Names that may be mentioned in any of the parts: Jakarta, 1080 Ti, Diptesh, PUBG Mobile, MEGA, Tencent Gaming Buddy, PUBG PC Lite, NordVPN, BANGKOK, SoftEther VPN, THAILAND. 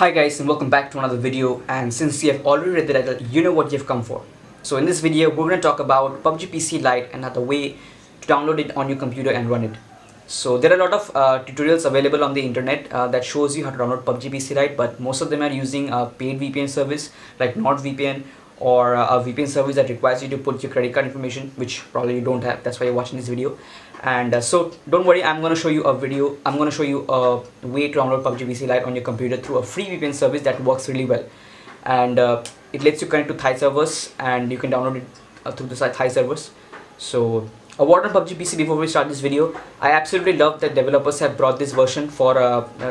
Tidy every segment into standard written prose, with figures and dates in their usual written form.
Hi guys, and welcome back to another video. And since you have already read the title, you know what you've come for. So in this video, we're going to talk about PUBG PC Lite and the way to download it on your computer and run it. So there are a lot of tutorials available on the internet that shows you how to download PUBG PC Lite, but most of them are using a paid VPN service like NordVPN or a VPN service that requires you to put your credit card information, which probably you don't have. That's why you're watching this video. And so don't worry, I'm going to show you a way to download PUBG PC Lite on your computer through a free VPN service that works really well. And it lets you connect to Thai servers, and you can download it through the Thai servers. So a word on PUBG PC before we start this video. I absolutely love that developers have brought this version for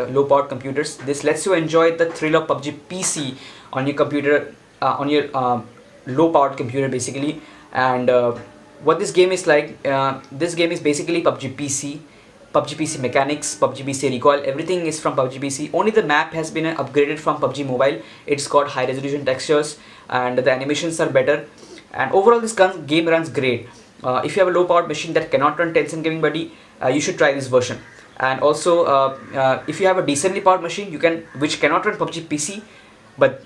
low-powered computers. This lets you enjoy the thrill of PUBG PC on your computer, low-powered computer basically. And what this game is like, this game is basically PUBG PC mechanics, PUBG PC recoil. Everything is from PUBG PC. Only the map has been upgraded from PUBG Mobile. It's got high resolution textures and the animations are better, and overall this game runs great. If you have a low-powered machine that cannot run Tencent Gaming Buddy, you should try this version. And also if you have a decently powered machine which cannot run PUBG PC, but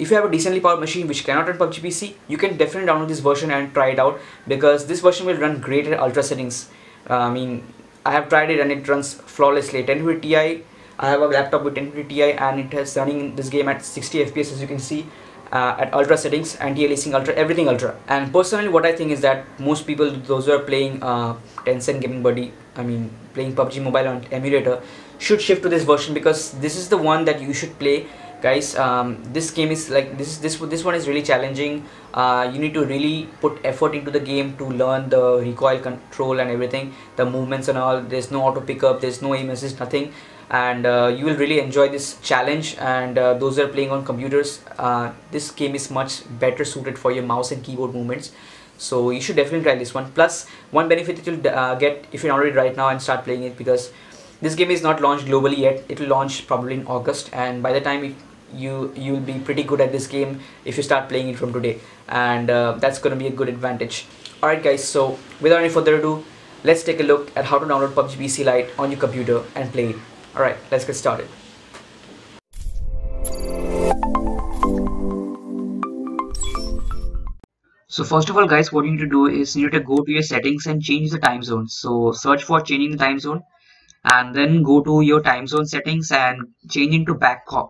if you have a decently powered machine which cannot run PUBG PC, you can definitely download this version and try it out, because this version will run great at ultra settings. I mean, I have tried it and it runs flawlessly. 1080 Ti, I have a laptop with 1080 Ti and it is running this game at 60 FPS as you can see, at ultra settings, anti-aliasing ultra, everything ultra. And personally what I think is that most people, those who are playing Tencent Gaming Buddy, I mean playing PUBG Mobile on emulator, should shift to this version, because this is the one that you should play. Guys, this game is like this one is really challenging. You need to really put effort into the game to learn the recoil control and everything, the movements and all. There's no auto pickup, there's no aim assist, nothing. And you will really enjoy this challenge. And those who are playing on computers, this game is much better suited for your mouse and keyboard movements. So you should definitely try this one. Plus, one benefit that you'll get if you download it right now and start playing it, because this game is not launched globally yet. It will launch probably in August, and by the time you'll be pretty good at this game if you start playing it from today, and that's going to be a good advantage. Alright guys, so without any further ado, let's take a look at how to download PUBG PC Lite on your computer and play it. Alright, let's get started. So first of all guys, what you need to do is you need to go to your settings and change the time zone. So search for changing the time zone, and then go to your time zone settings and change into BANGKOK.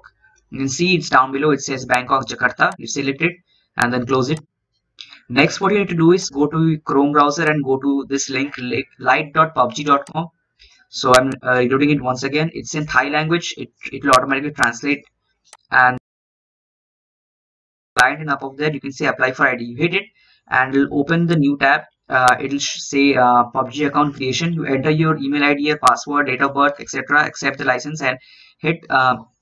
You can see it's down below, it says Bangkok, Jakarta. You select it and then close it. Next, what you need to do is go to Chrome browser and go to this link, lite.pubg.com. So I'm reloading it once again. It's in Thai language. It will automatically translate, and client, and up of there you can say apply for ID. You hit it and it will open the new tab. It'll say PUBG account creation. You enter your email ID, password, date of birth, etc. Accept the license and hit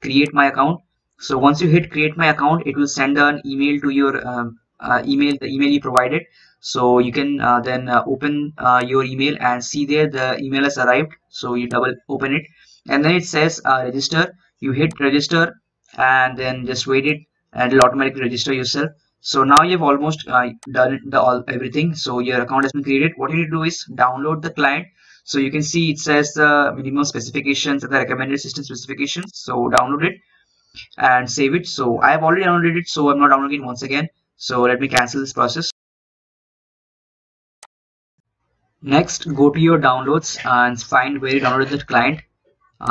create my account. So once you hit create my account, it will send an email to your the email you provided. So you can then open your email and see there the email has arrived. So you double open it, and then it says register. You hit register and then just wait it, and it'll automatically register yourself. So now you've almost done everything. So your account has been created. What you need to do is download the client. So you can see it says the minimum specifications and the recommended system specifications. So download it and save it. So I have already downloaded it, so I'm not downloading it once again. So let me cancel this process. Next, go to your downloads and find where you downloaded the client.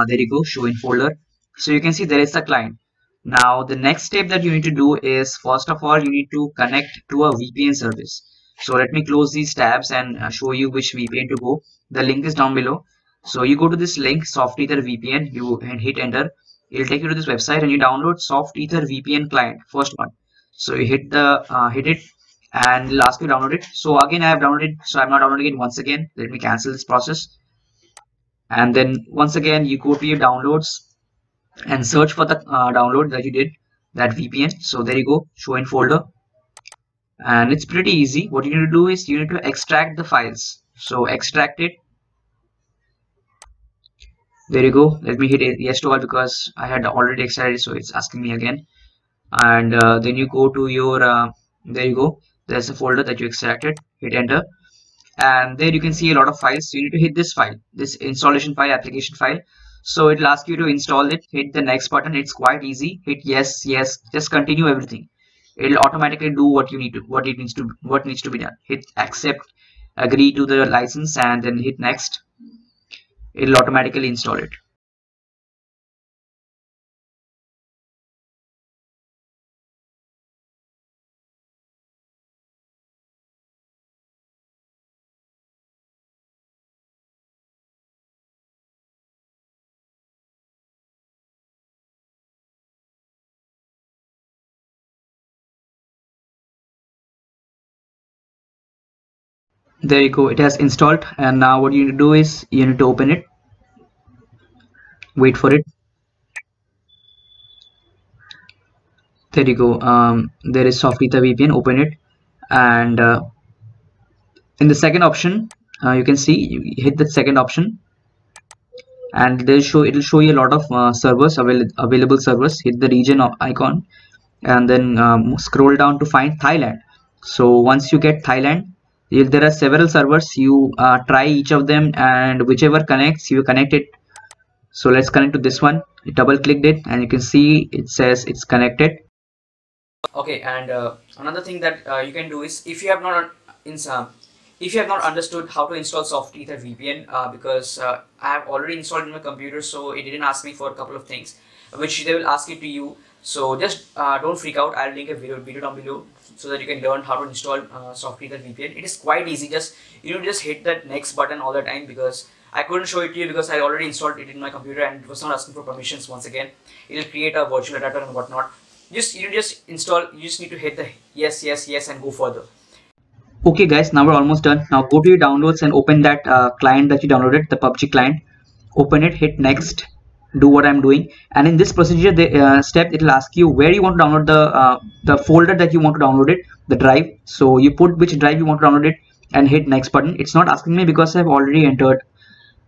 There you go, show in folder. So you can see there is the client. Now the next step that you need to do is, first of all, you need to connect to a VPN service. So let me close these tabs and show you which VPN to go. The link is down below. So you go to this link, SoftEther VPN, and hit enter. It'll take you to this website, and you download SoftEther VPN client, first one. So you hit the hit it, and it'll ask you to download it. So again, I have downloaded it, so I'm not downloading it once again. Let me cancel this process, and then once again you go to your downloads and search for the download that you did, that VPN. So there you go, show in folder, and it's pretty easy. What you need to do is you need to extract the files. So extract it. There you go. Let me hit yes to all, because I had already extracted, so it's asking me again. And then you go to your there you go, there's a folder that you extracted. Hit enter, and there you can see a lot of files. So you need to hit this file, this installation file, application file. So it'll ask you to install it, hit the next button. It's quite easy. Hit yes, yes, just continue everything. It'll automatically do what you need to, what needs to be done. Hit accept, agree to the license, and then hit next. It'll automatically install it. There you go, it has installed. And now what you need to do is you need to open it, wait for it. There you go. There is SoftEther VPN, open it, and in the second option you can see, you hit the second option and it'll show you a lot of servers, available servers. Hit the region icon and then scroll down to find Thailand. So once you get Thailand, if there are several servers, you try each of them, and whichever connects, you connect it. So let's connect to this one. You double clicked it and you can see it says it's connected. Okay, and another thing that you can do is, if you have not understood how to install SoftEther VPN, because I have already installed in my computer, so it didn't ask me for a couple of things which they will ask it to you. So just don't freak out. I'll link a video down below so that you can learn how to install SoftEther VPN. It is quite easy. Just hit that next button all the time, because I couldn't show it to you because I already installed it in my computer and it was not asking for permissions once again. It'll create a virtual adapter and whatnot. You just need to hit the yes, yes, yes and go further. Okay guys, now we're almost done. Now go to your downloads and open that client that you downloaded, the PUBG client. Open it, hit next. Do what I'm doing, and in this procedure step, it'll ask you where you want to download the folder that you want to download it, the drive. So you put which drive you want to download it and hit next button. It's not asking me because I've already entered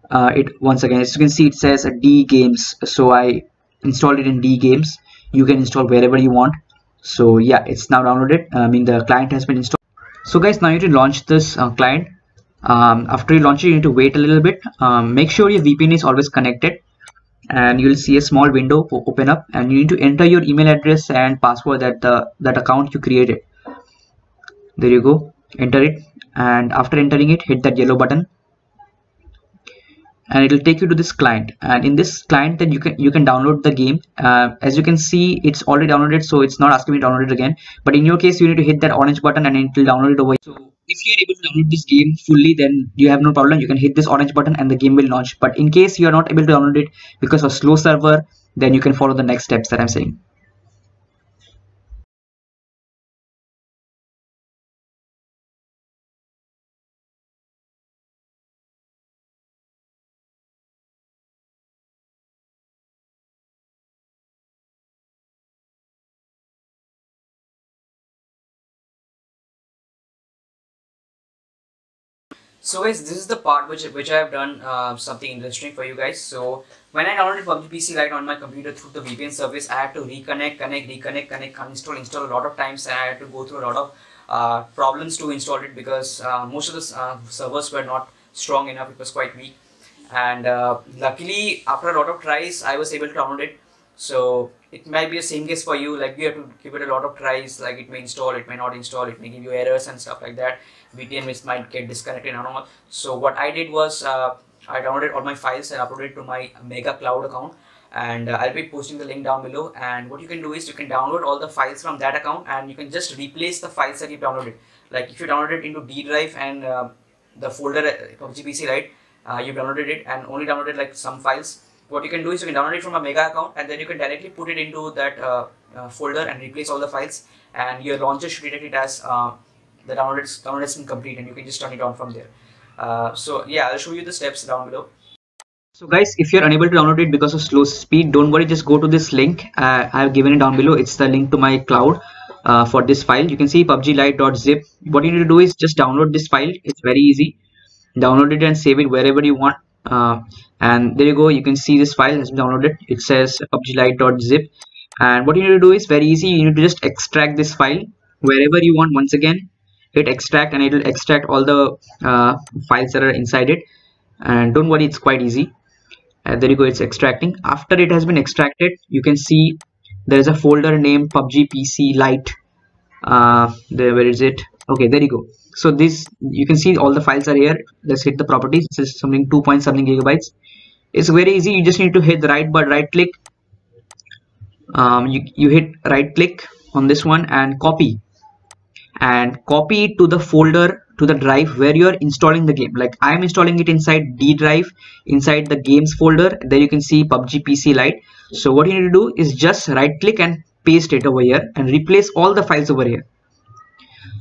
it. Once again, as you can see, it says D games, so I installed it in D games. You can install wherever you want. So yeah, it's now downloaded. I mean, the client has been installed. So guys, now you need to launch this client. After you launch it, you need to wait a little bit. Make sure your VPN is always connected, and you'll see a small window open up, and you need to enter your email address and password that that account you created. There you go, enter it, and after entering it, hit that yellow button and it'll take you to this client. And in this client, then you can download the game. As you can see, it's already downloaded, so it's not asking me to download it again, but in your case you need to hit that orange button and it will download it over here. So if you are able to download this game fully, then you have no problem. You can hit this orange button and the game will launch. But in case you are not able to download it because of slow server, then you can follow the next steps that I'm saying. So guys, this is the part which I have done something interesting for you guys. So when I downloaded PUBG PC Lite on my computer through the VPN service, I had to reconnect, connect, reconnect, connect, install a lot of times, and I had to go through a lot of problems to install it, because most of the servers were not strong enough. It was quite weak, and luckily after a lot of tries, I was able to download it. So it might be the same case for you. Like, you have to give it a lot of tries. Like, it may install, it may not install, it may give you errors and stuff like that. VPN might get disconnected and all. So what I did was, I downloaded all my files and uploaded it to my MEGA cloud account, and I'll be posting the link down below. And what you can do is, you can download all the files from that account, and you can just replace the files that you downloaded. Like, if you downloaded it into D drive and the folder PUBG PC, right? You downloaded it and only downloaded like some files. What you can do is, you can download it from a MEGA account, and then you can directly put it into that folder and replace all the files, and your launcher should detect it as the download has been complete, and you can just turn it on from there. So yeah, I'll show you the steps down below. So guys, if you're unable to download it because of slow speed, don't worry, just go to this link. I've given it down below. It's the link to my cloud for this file. You can see pubglite.zip. What you need to do is just download this file. It's very easy. Download it and save it wherever you want. And there you go, you can see this file has been downloaded. It says pubglite.zip, and what you need to do is very easy. You need to just extract this file wherever you want. Once again, hit extract and it will extract all the files that are inside it, and don't worry, it's quite easy. and there you go, it's extracting. After it has been extracted, you can see there is a folder named PUBG PC Lite. Where is it? Okay, there you go. So this, you can see all the files are here. Let's hit the properties. This is something 2 point something gigabytes. It's very easy. You just need to hit the right click. You hit right click on this one and copy, and copy it to the folder, to the drive where you are installing the game. Like I'm installing it inside D drive, inside the games folder. There you can see PUBG PC Lite. So what you need to do is just right click and paste it over here and replace all the files over here.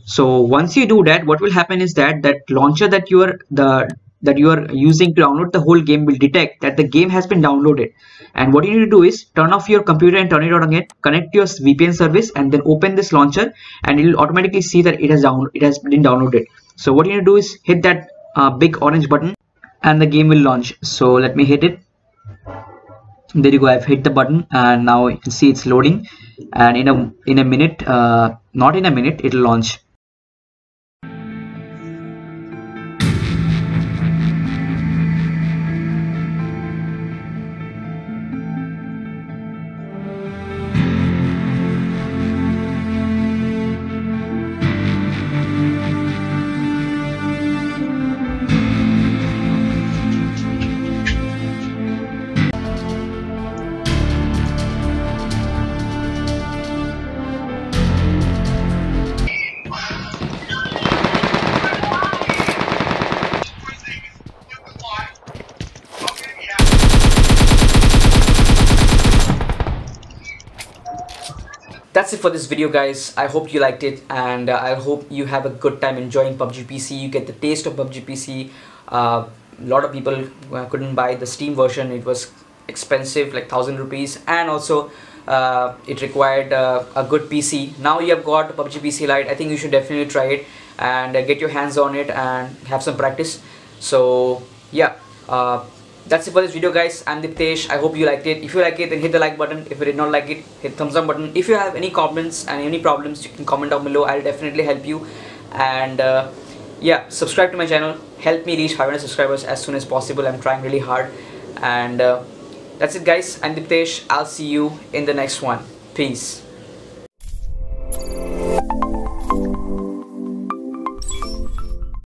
So once you do that, what will happen is that launcher that you are using to download the whole game will detect that the game has been downloaded, and what you need to do is turn off your computer and turn it on again, connect your VPN service, and then open this launcher, and it will automatically see that it has been downloaded. So what you need to do is hit that big orange button and the game will launch. So let me hit it. There you go, I've hit the button and now you can see it's loading, and in a minute, not in a minute, it'll launch. That's it for this video, guys. I hope you liked it, and I hope you have a good time enjoying PUBG PC. You get the taste of PUBG PC. A lot of people couldn't buy the Steam version. It was expensive, like 1,000 rupees, and also it required a good PC. Now you have got PUBG PC Lite. I think you should definitely try it and get your hands on it and have some practice. So yeah, that's it for this video, guys. I'm Diptesh. I hope you liked it. If you like it, then hit the like button. If you did not like it, hit thumbs up button. If you have any comments and any problems, you can comment down below. I'll definitely help you. And yeah, subscribe to my channel. Help me reach 500 subscribers as soon as possible. I'm trying really hard. And that's it, guys. I'm Diptesh. I'll see you in the next one. Peace.